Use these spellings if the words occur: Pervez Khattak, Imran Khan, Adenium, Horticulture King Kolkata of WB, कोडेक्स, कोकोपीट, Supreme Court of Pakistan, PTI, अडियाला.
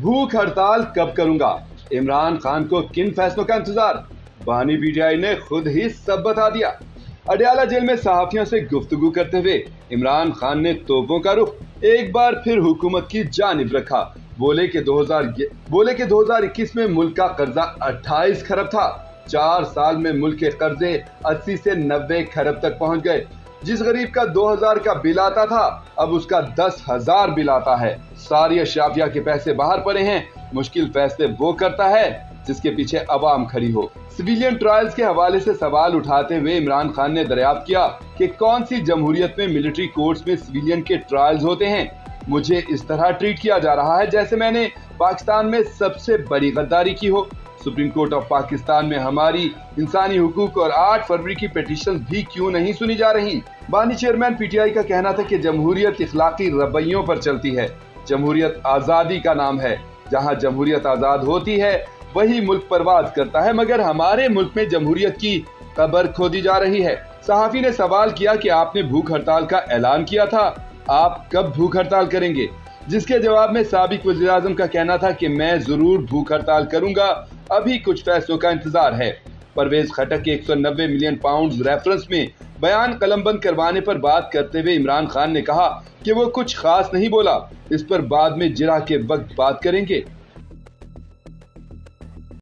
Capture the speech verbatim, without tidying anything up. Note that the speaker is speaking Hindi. भूख हड़ताल कब करूंगा, इमरान खान को किन फैसलों का इंतजार, बानी पीटीआई ने खुद ही सब बता दिया। अडियाला जेल में सहाफियों से गुफ्तगू करते हुए इमरान खान ने तोपों का रुख एक बार फिर हुकूमत की जानिब रखा। बोले कि दो हज़ार बोले कि दो हज़ार इक्कीस में मुल्क का कर्जा अट्ठाईस खरब था, चार साल में मुल्क के कर्जे अस्सी से नब्बे खरब तक पहुंच गए। जिस गरीब का दो हज़ार का बिल आता था अब उसका दस हज़ार बिल आता है। सारी अशराफिया के पैसे बाहर पड़े हैं। मुश्किल फैसले वो करता है जिसके पीछे अवाम खड़ी हो। सिविलियन ट्रायल्स के हवाले से सवाल उठाते हुए इमरान खान ने दरियाफ्त किया कि कौन सी जमहूरियत में मिलिट्री कोर्ट्स में सिविलियन के ट्रायल्स होते हैं। मुझे इस तरह ट्रीट किया जा रहा है जैसे मैंने पाकिस्तान में सबसे बड़ी गद्दारी की हो। सुप्रीम कोर्ट ऑफ पाकिस्तान में हमारी इंसानी हुकूक और आठ फरवरी की पिटीशन भी क्यों नहीं सुनी जा रही। बानी चेयरमैन पीटीआई का कहना था कि जमहूरियत इखलाकी रवैयों पर चलती है। जमहूरियत आज़ादी का नाम है। जहां जमहूरियत आज़ाद होती है वही मुल्क परवाज करता है, मगर हमारे मुल्क में जमहूरियत की कबर खोदी जा रही है। सहाफ़ी ने सवाल किया कि आपने भूख हड़ताल का ऐलान किया था, आप कब भूख हड़ताल करेंगे, जिसके जवाब में साबिक वज़ीर आज़म का कहना था कि मैं जरूर भूख हड़ताल करूंगा, अभी कुछ फैसलों का इंतजार है। परवेज खटक के एक सौ नब्बे मिलियन पाउंड रेफरेंस में बयान कलमबंद करवाने पर बात करते हुए इमरान खान ने कहा कि वो कुछ खास नहीं बोला, इस पर बाद में जिरा के वक्त बात करेंगे।